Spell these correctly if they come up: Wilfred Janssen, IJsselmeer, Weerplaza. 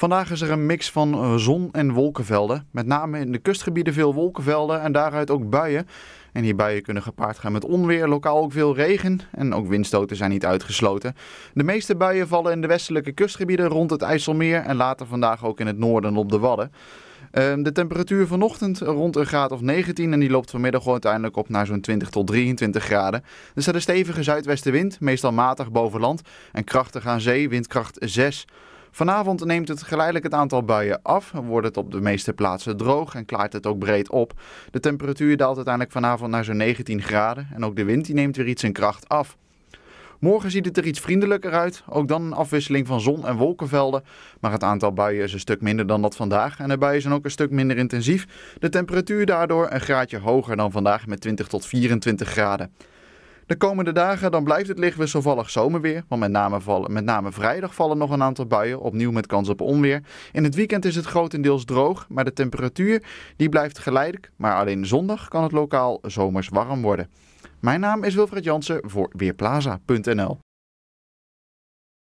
Vandaag is er een mix van zon en wolkenvelden. Met name in de kustgebieden veel wolkenvelden en daaruit ook buien. En die buien kunnen gepaard gaan met onweer, lokaal ook veel regen en ook windstoten zijn niet uitgesloten. De meeste buien vallen in de westelijke kustgebieden rond het IJsselmeer en later vandaag ook in het noorden op de Wadden. De temperatuur vanochtend rond een graad of 19 en die loopt vanmiddag uiteindelijk op naar zo'n 20 tot 23 graden. Er staat een stevige zuidwestenwind, meestal matig boven land en krachtig aan zee, windkracht 6. Vanavond neemt het geleidelijk het aantal buien af, wordt het op de meeste plaatsen droog en klaart het ook breed op. De temperatuur daalt uiteindelijk vanavond naar zo'n 19 graden en ook de wind die neemt weer iets in kracht af. Morgen ziet het er iets vriendelijker uit, ook dan een afwisseling van zon- en wolkenvelden. Maar het aantal buien is een stuk minder dan dat vandaag en de buien zijn ook een stuk minder intensief. De temperatuur daardoor een graadje hoger dan vandaag met 20 tot 24 graden. De komende dagen dan blijft het licht wisselvallig zomerweer, want met name vrijdag vallen nog een aantal buien, opnieuw met kans op onweer. In het weekend is het grotendeels droog, maar de temperatuur die blijft geleidelijk, maar alleen zondag kan het lokaal zomers warm worden. Mijn naam is Wilfred Janssen voor Weerplaza.nl.